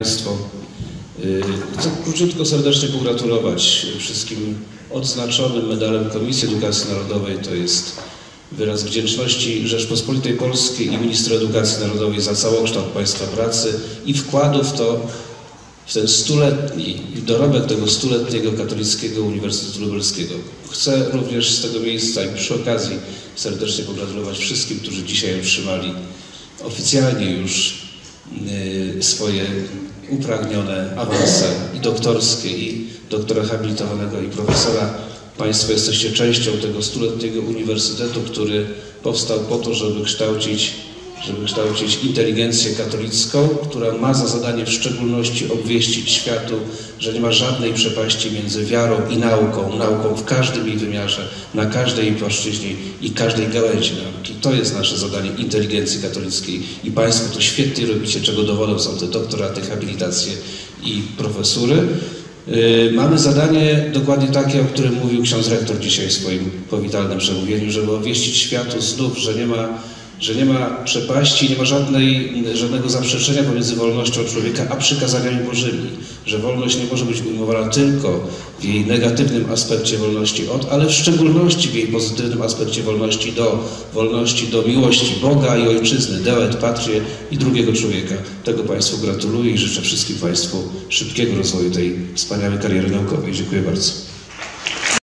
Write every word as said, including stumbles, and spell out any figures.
Państwo. Chcę króciutko serdecznie pogratulować wszystkim odznaczonym medalem Komisji Edukacji Narodowej. To jest wyraz wdzięczności Rzeczpospolitej Polskiej i Ministra Edukacji Narodowej za całokształt Państwa pracy i wkładu w to, w ten stuletni, dorobek tego stuletniego Katolickiego Uniwersytetu Lubelskiego. Chcę również z tego miejsca i przy okazji serdecznie pogratulować wszystkim, którzy dzisiaj otrzymali oficjalnie już swoje upragnione awanse i doktorskie, i doktora habilitowanego, i profesora. Państwo jesteście częścią tego stuletniego uniwersytetu, który powstał po to, żeby kształcić, żeby kształcić inteligencję katolicką, która ma za zadanie w szczególności obwieścić światu, że nie ma żadnej przepaści między wiarą i nauką, nauką w każdym jej wymiarze, na każdej płaszczyźnie i każdej gałęzi nauki. To jest nasze zadanie inteligencji katolickiej i Państwo to świetnie robicie, czego dowodem są te doktoraty, habilitacje i profesury. Yy, mamy zadanie dokładnie takie, o którym mówił ksiądz rektor dzisiaj w swoim powitalnym przemówieniu, żeby obwieścić światu znów, że nie ma że nie ma przepaści, nie ma żadnej, żadnego zaprzeczenia pomiędzy wolnością człowieka a przykazaniami Bożymi, że wolność nie może być ujmowana tylko w jej negatywnym aspekcie wolności od, ale w szczególności w jej pozytywnym aspekcie wolności do wolności, do miłości Boga i Ojczyzny, Deo et Patrie i drugiego człowieka. Tego Państwu gratuluję i życzę wszystkim Państwu szybkiego rozwoju tej wspaniałej kariery naukowej. Dziękuję bardzo.